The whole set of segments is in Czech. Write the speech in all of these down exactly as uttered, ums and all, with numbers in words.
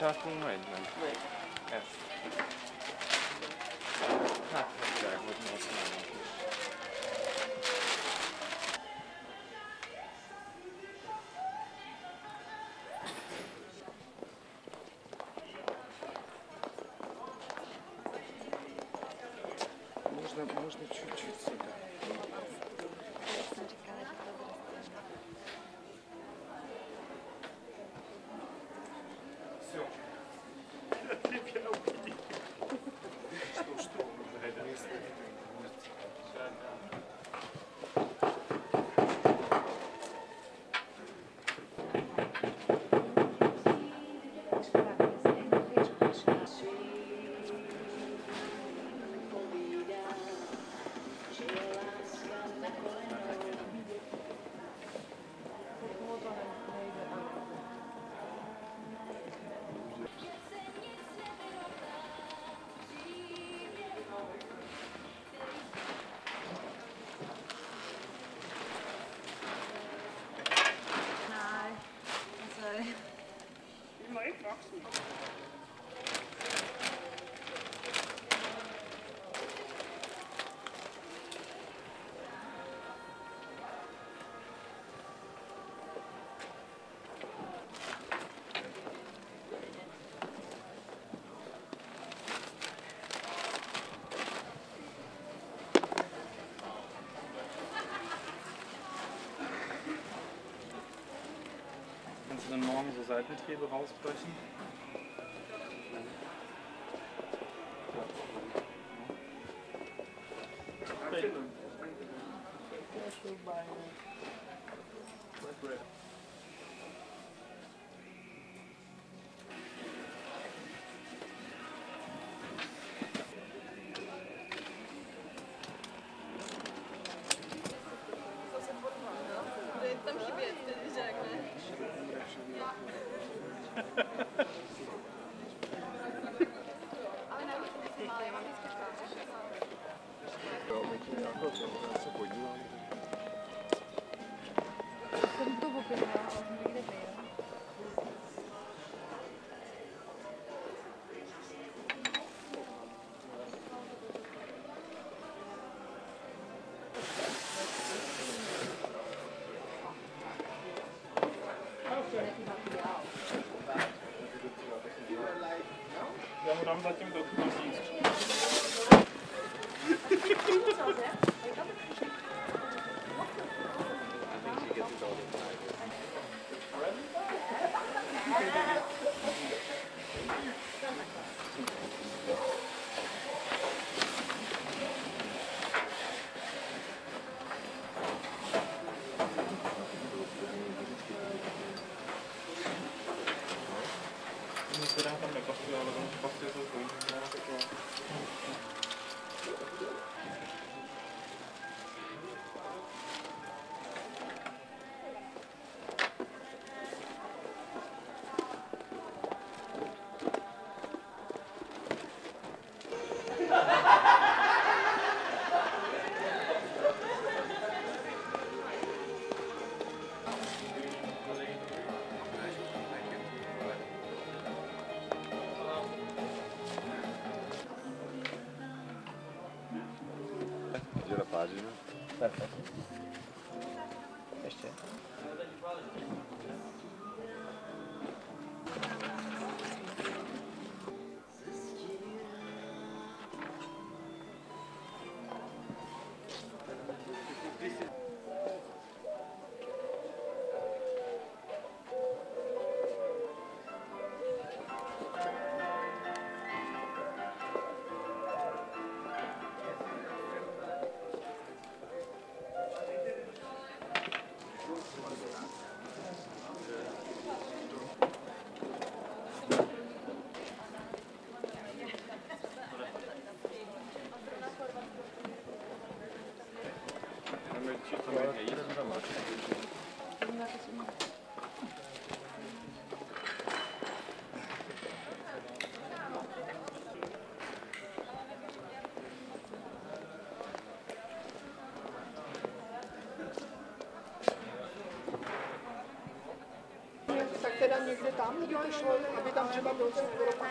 Татумайдленд. Yes. Ha, that guy would make me like this. Можно, можно чуть-чуть сюда. Все. Kannst du dann morgen so Seitentriebe rausbrechen? Tam chybí ten řek, ne? Ale na ruce jsem malý, já mám vždycky špatně. Jsem to popěla, ale jsem někde pěla. Já ho dám zatím do kůzí. Teda tam nepasuje, ale tam pasuje to zvojí. La pagina. Perfetto. Tam někde tam, jo, šlo, aby tam tam třeba byl ten Evropák.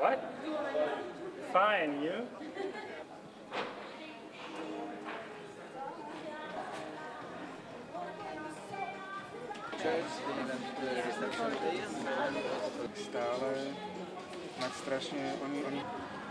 What? Fine, you? Stále, tak strašně, oni, oni...